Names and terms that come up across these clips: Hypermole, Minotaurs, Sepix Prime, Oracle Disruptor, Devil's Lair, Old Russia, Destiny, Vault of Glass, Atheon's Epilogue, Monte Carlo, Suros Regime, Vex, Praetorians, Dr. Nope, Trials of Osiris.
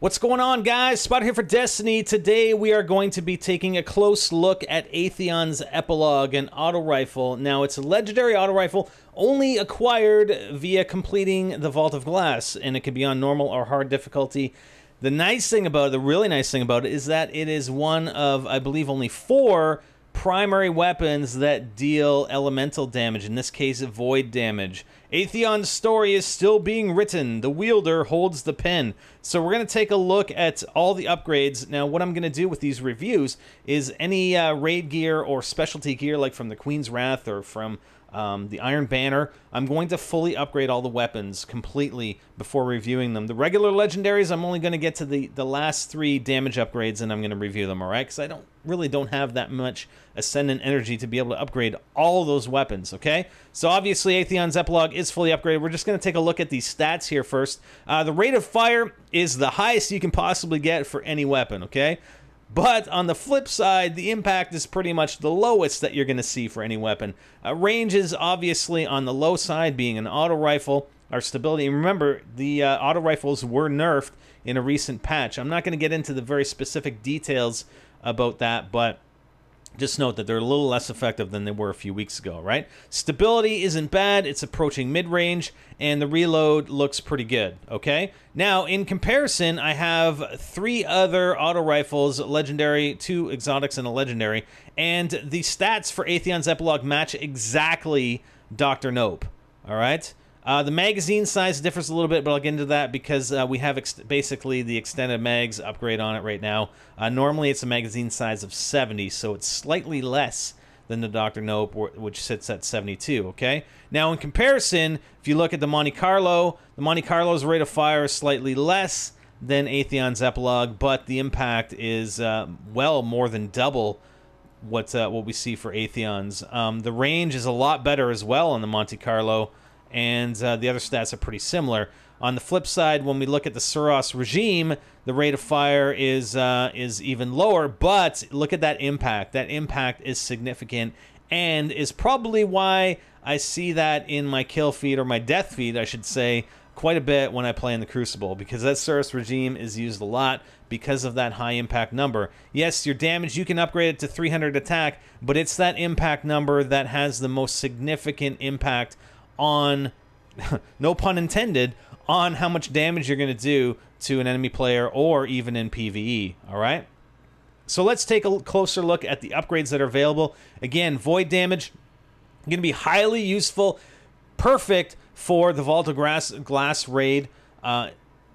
What's going on, guys? Spot here for Destiny. Today we are going to be taking a close look at Atheon's Epilogue, an auto rifle. Now, it's a legendary auto rifle only acquired via completing the Vault of Glass, and it can be on normal or hard difficulty. The nice thing about it, the really nice thing about it, is that it is one of, I believe, only 4 primary weapons that deal elemental damage, in this case, void damage. Atheon's story is still being written. The wielder holds the pen. So we're going to take a look at all the upgrades. Now, what I'm going to do with these reviews is any raid gear or specialty gear, like from the Queen's Wrath or from the Iron Banner, I'm going to fully upgrade all the weapons completely before reviewing them. The regular legendaries, I'm only going to get to the last 3 damage upgrades, and I'm going to review them, all right? Because I really don't have that much Ascendant energy to be able to upgrade all those weapons, okay? So obviously, Atheon's Epilogue is fully upgraded. We're just going to take a look at these stats here first. The rate of fire is the highest you can possibly get for any weapon, okay? But on the flip side, the impact is pretty much the lowest that you're going to see for any weapon. Range is obviously on the low side, being an auto rifle. Our stability, and remember, the auto rifles were nerfed in a recent patch. I'm not going to get into the very specific details about that, but just note that they're a little less effective than they were a few weeks ago, right? Stability isn't bad. It's approaching mid-range, and the reload looks pretty good, okay? Now, in comparison, I have 3 other auto rifles, legendary, 2 exotics, and a legendary, and the stats for Atheon's Epilogue match exactly Dr. Nope, all right? The magazine size differs a little bit, but I'll get into that because we have basically the extended mags upgrade on it right now. Normally, it's a magazine size of 70, so it's slightly less than the Dr. Nope, which sits at 72, okay? Now, in comparison, if you look at the Monte Carlo's rate of fire is slightly less than Atheon's Epilogue, but the impact is well more than double what we see for Atheon's. The range is a lot better as well on the Monte Carlo, and the other stats are pretty similar. On the flip side, when we look at the Suros Regime, the rate of fire is even lower, but look at that impact. That impact is significant and is probably why I see that in my kill feed, or my death feed, I should say, quite a bit when I play in the Crucible, because that Suros Regime is used a lot because of that high impact number. Yes, your damage, you can upgrade it to 300 attack, but it's that impact number that has the most significant impact on, no pun intended, on how much damage you're going to do to an enemy player or even in PvE, all right? So let's take a closer look at the upgrades that are available. Again, void damage, going to be highly useful, perfect for the Vault of Glass raid,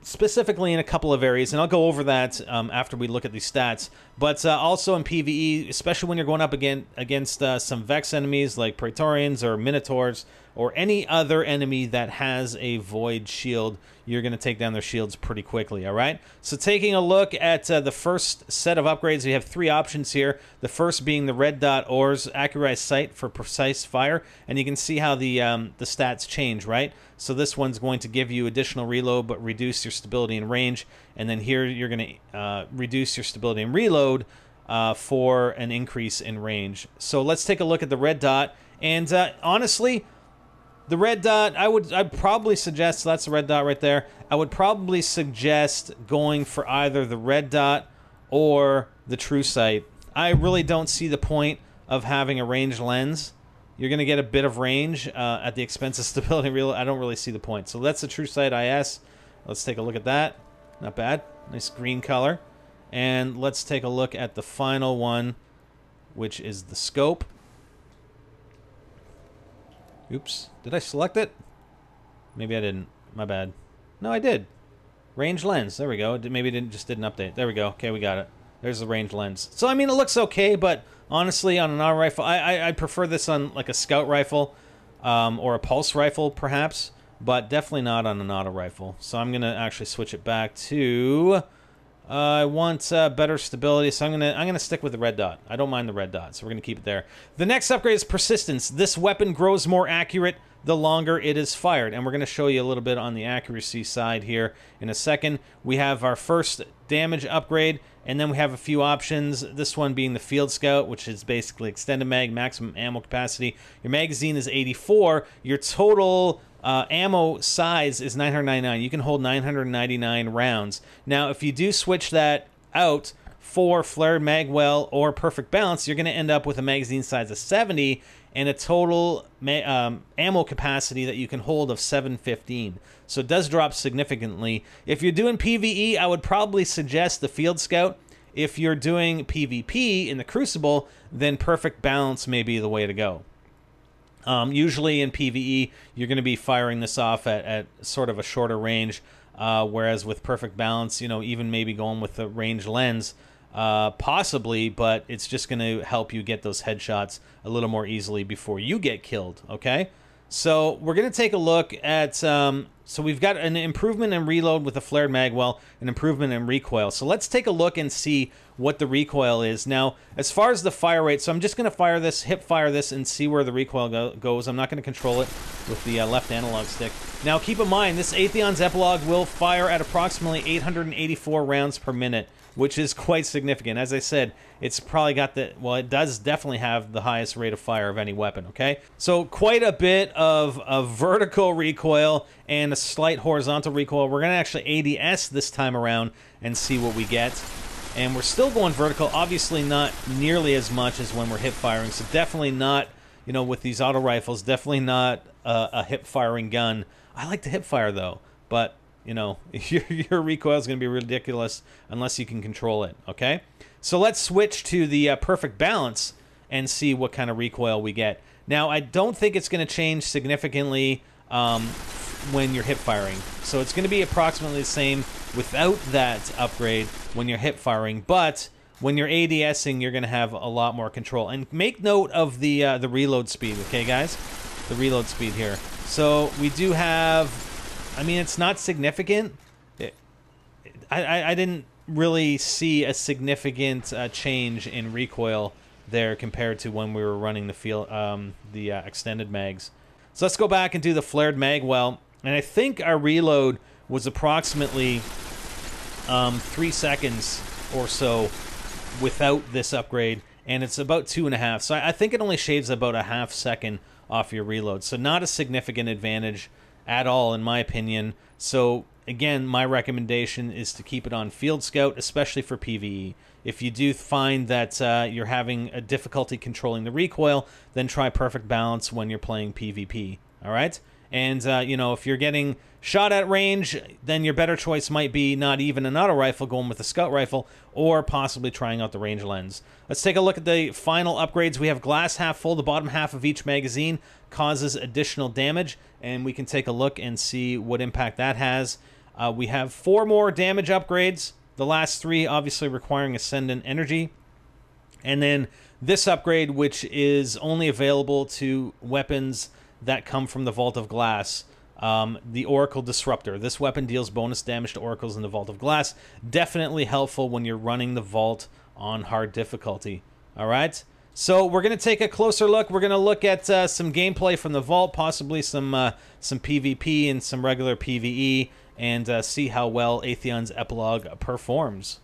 specifically in a couple of areas, and I'll go over that after we look at these stats, but also in PvE, especially when you're going up against some Vex enemies like Praetorians or Minotaurs, or any other enemy that has a void shield, you're going to take down their shields pretty quickly, all right? So taking a look at the first set of upgrades, we have 3 options here. The first being the red dot ores, accurized sight for precise fire, and you can see how the stats change, right? So this one's going to give you additional reload but reduce your stability and range, and then here you're going to reduce your stability and reload for an increase in range. So let's take a look at the red dot, and honestly, the red dot, I'd probably suggest, so that's the red dot right there. I would probably suggest going for either the red dot or the true sight. I really don't see the point of having a ranged lens. You're going to get a bit of range at the expense of stability. I don't really see the point. So that's the true sight IS. Let's take a look at that. Not bad. Nice green color. And let's take a look at the final one, which is the scope. Oops. Did I select it? Maybe I didn't. My bad. No, I did. Range lens. There we go. Maybe it just didn't update. There we go. Okay, we got it. There's the range lens. So, I mean, it looks okay, but honestly, on an auto rifle, I prefer this on, like, a scout rifle or a pulse rifle, perhaps, but definitely not on an auto rifle. So I'm going to actually switch it back to... I want better stability, so I'm gonna stick with the red dot. I don't mind the red dot, so we're gonna keep it there. The next upgrade is persistence. This weapon grows more accurate the longer it is fired, and we're gonna show you a little bit on the accuracy side here in a second. We have our first damage upgrade, and then we have a few options. This one being the Field Scout, which is basically extended mag, maximum ammo capacity. Your magazine is 84. Your total Ammo size is 999. You can hold 999 rounds. Now, if you do switch that out for Flared Magwell or Perfect Balance, you're going to end up with a magazine size of 70 and a total ammo capacity that you can hold of 715. So it does drop significantly. If you're doing PvE, I would probably suggest the Field Scout. If you're doing PvP in the Crucible, then Perfect Balance may be the way to go. Usually in PvE, you're going to be firing this off at sort of a shorter range, whereas with Perfect Balance, you know, even maybe going with the range lens, possibly, but it's just going to help you get those headshots a little more easily before you get killed, okay? So we're going to take a look at, so we've got an improvement in reload with a flared magwell, an improvement in recoil. So let's take a look and see what the recoil is. Now, as far as the fire rate, so I'm just going to fire this, hip fire this, and see where the recoil goes. I'm not going to control it with the left analog stick. Now, keep in mind, this Atheon's Epilogue will fire at approximately 884 rounds per minute, which is quite significant. As I said, it's probably got the, well, it does definitely have the highest rate of fire of any weapon, okay? So quite a bit of a vertical recoil and a slight horizontal recoil. We're gonna actually ADS this time around and see what we get. And we're still going vertical, obviously not nearly as much as when we're hip firing, so definitely not, you know, with these auto rifles, definitely not a hip firing gun. I like to hip fire though, but you know, your recoil is going to be ridiculous unless you can control it, okay? So let's switch to the perfect balance and see what kind of recoil we get. Now, I don't think it's going to change significantly when you're hip firing. So it's going to be approximately the same without that upgrade when you're hip firing, but when you're ADSing, you're going to have a lot more control. And make note of the reload speed, okay, guys? The reload speed here. So we do have, I mean, it's not significant. I didn't really see a significant change in recoil there compared to when we were running the field, extended mags. So let's go back and do the flared mag well. And I think our reload was approximately 3 seconds or so without this upgrade. And it's about 2.5. So I think it only shaves about a half second off your reload. So not a significant advantage at all, in my opinion. So again, my recommendation is to keep it on Field Scout, especially for PvE. If you do find that you're having a difficulty controlling the recoil, then try Perfect Balance when you're playing PvP, all right? And, you know, if you're getting shot at range, then your better choice might be not even an auto rifle, going with a scout rifle, or possibly trying out the range lens. Let's take a look at the final upgrades. We have glass half full. The bottom half of each magazine causes additional damage, and we can take a look and see what impact that has. We have 4 more damage upgrades, the last 3 obviously requiring Ascendant Energy. And then this upgrade, which is only available to weapons that come from the Vault of Glass, the Oracle Disruptor. This weapon deals bonus damage to oracles in the Vault of Glass. Definitely helpful when you're running the Vault on hard difficulty. All right, so we're going to take a closer look. We're going to look at some gameplay from the Vault, possibly some PvP and some regular PvE, and see how well Atheon's Epilogue performs.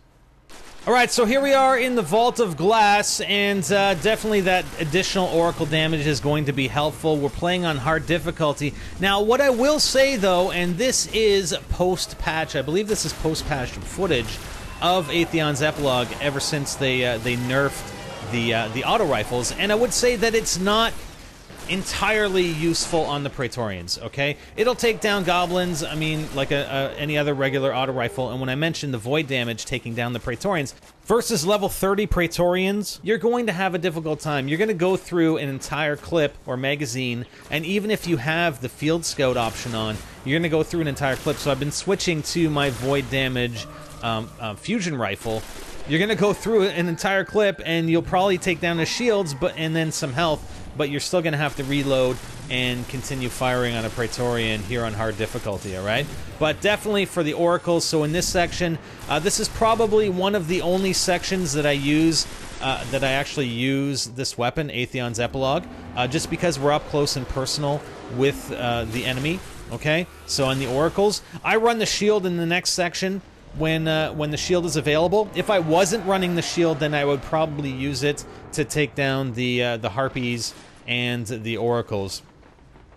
All right, so here we are in the Vault of Glass, and definitely that additional Oracle damage is going to be helpful. We're playing on hard difficulty. Now, what I will say, though, and this is post-patch, I believe this is post-patch footage of Atheon's Epilogue ever since they nerfed the auto rifles, and I would say that it's not entirely useful on the Praetorians, okay? It'll take down goblins, I mean, like any other regular auto rifle. And when I mentioned the void damage taking down the Praetorians, versus level 30 Praetorians, you're going to have a difficult time. You're going to go through an entire clip or magazine, and even if you have the Field Scout option on, you're going to go through an entire clip. So I've been switching to my void damage fusion rifle. You're going to go through an entire clip, and you'll probably take down the shields, but and then some health, but you're still going to have to reload and continue firing on a Praetorian here on hard difficulty, all right? But definitely for the oracles. So in this section, this is probably one of the only sections that I use, that I actually use this weapon, Atheon's Epilogue, just because we're up close and personal with the enemy, okay? So on the oracles, I run the shield in the next section when the shield is available. If I wasn't running the shield, then I would probably use it to take down the harpies and the oracles.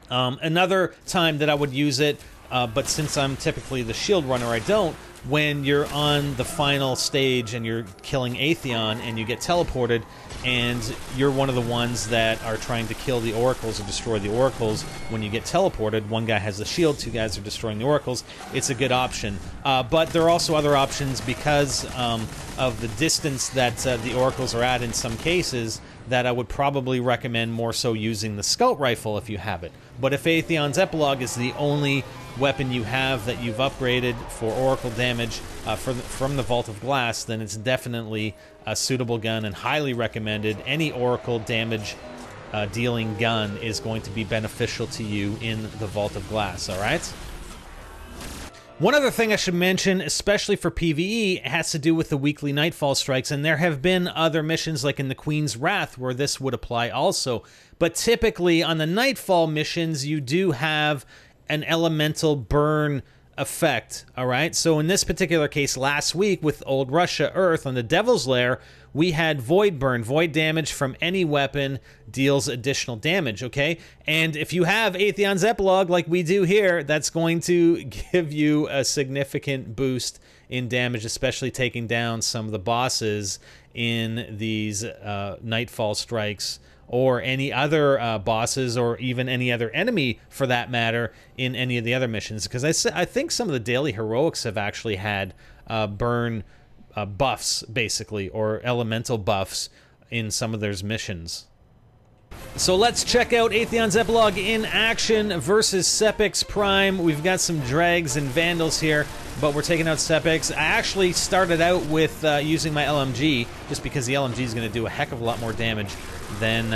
Another time that I would use it, but since I'm typically the shield runner, I don't. When you're on the final stage and you're killing Atheon and you get teleported and you're one of the ones that are trying to kill the oracles or destroy the oracles, when you get teleported, one guy has the shield, two guys are destroying the oracles. It's a good option. But there are also other options because of the distance that the oracles are at in some cases, that I would probably recommend more so using the scout rifle if you have it. But if Atheon's Epilogue is the only weapon you have that you've upgraded for Oracle damage from the Vault of Glass, then it's definitely a suitable gun and highly recommended. Any Oracle damage dealing gun is going to be beneficial to you in the Vault of Glass, all right? One other thing I should mention, especially for PvE, has to do with the weekly Nightfall strikes, and there have been other missions like in the Queen's Wrath where this would apply also. But typically on the Nightfall missions, you do have an elemental burn effect, all right? So in this particular case, last week with Old Russia Earth on the Devil's Lair, we had Void Burn. Void damage from any weapon deals additional damage, okay? And if you have Atheon's Epilogue like we do here, that's going to give you a significant boost in damage, especially taking down some of the bosses in these Nightfall strikes, or any other bosses, or even any other enemy for that matter in any of the other missions, because I think some of the daily heroics have actually had burn buffs, basically, or elemental buffs in some of their missions. So let's check out Atheon's Epilogue in action versus Sepix Prime. We've got some Dregs and Vandals here, but we're taking out Sepix. I actually started out with using my LMG, just because the LMG is going to do a heck of a lot more damage than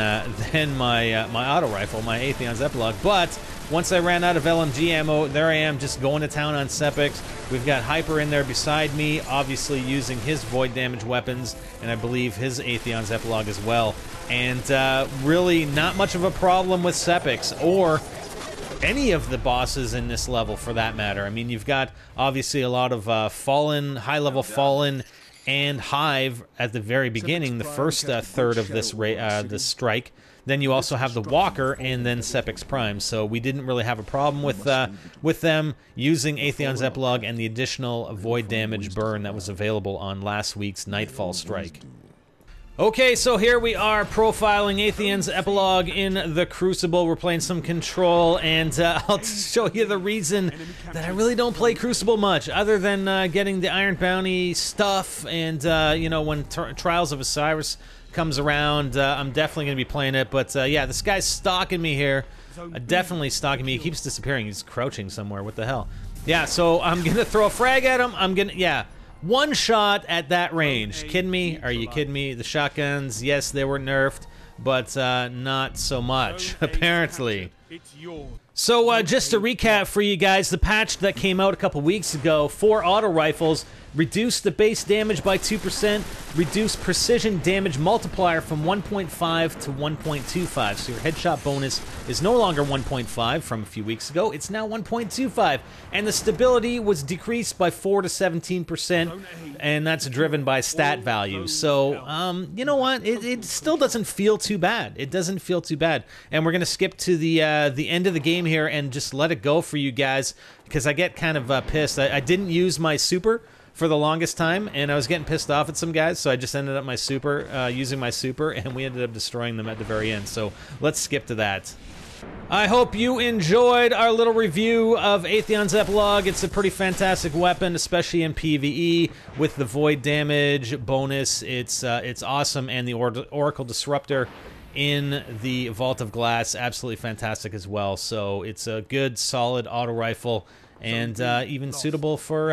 my auto rifle, my Atheon's Epilogue. But once I ran out of LMG ammo, there I am just going to town on Sepix. We've got Hyper in there beside me, obviously using his void damage weapons, and I believe his Atheon's Epilogue as well. And really not much of a problem with Sepix, or any of the bosses in this level for that matter. I mean, you've got obviously a lot of Fallen, high-level Fallen, and Hive at the very beginning, the first third of this strike. Then you also have the Walker and then Sepix Prime. So we didn't really have a problem with them using Atheon's Epilogue and the additional void damage burn that was available on last week's Nightfall strike. Okay, so here we are profiling Atheon's Epilogue in the Crucible. We're playing some Control, and I'll show you the reason that I really don't play Crucible much, other than getting the Iron Bounty stuff, and you know, when Trials of Osiris comes around, I'm definitely going to be playing it. But yeah, this guy's stalking me here, definitely stalking me. He keeps disappearing. He's crouching somewhere. What the hell? Yeah, so I'm going to throw a frag at him. I'm going to, yeah. One shot at that range. Kidding me? Are you kidding me? The shotguns, yes, they were nerfed, but not so much, apparently. So just to recap for you guys, the patch that came out a couple weeks ago for auto rifles reduced the base damage by 2%, reduced precision damage multiplier from 1.5 to 1.25. So your headshot bonus is no longer 1.5 from a few weeks ago, it's now 1.25. And the stability was decreased by 4 to 17%, and that's driven by stat values. So, you know what, it still doesn't feel too bad. It doesn't feel too bad. And we're going to skip to the end of the game here and just let it go for you guys, because I get kind of pissed. I didn't use my super for the longest time, and I was getting pissed off at some guys, so I just ended up using my super, and we ended up destroying them at the very end. So let's skip to that. I hope you enjoyed our little review of Atheon's Epilogue. It's a pretty fantastic weapon, especially in PvE. With the void damage bonus, it's awesome, and the Oracle Disruptor in the Vault of Glass, absolutely fantastic as well. So it's a good, solid auto rifle, and even suitable for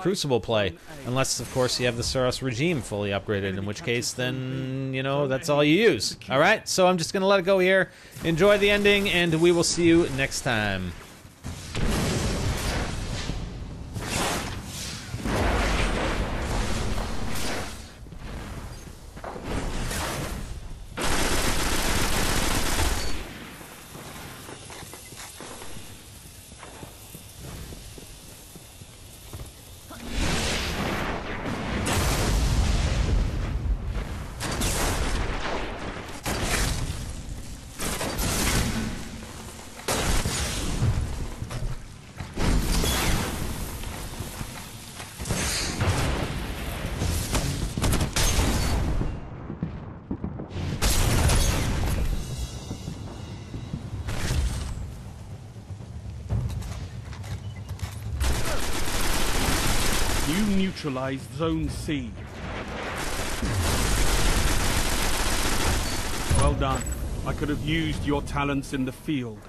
Crucible play, unless of course you have the Suros Regime fully upgraded, in which case then, you know, that's all you use. All right, so I'm just gonna let it go here. Enjoy the ending, and we will see you next time. neutralized Zone C. Well done. I could have used your talents in the field.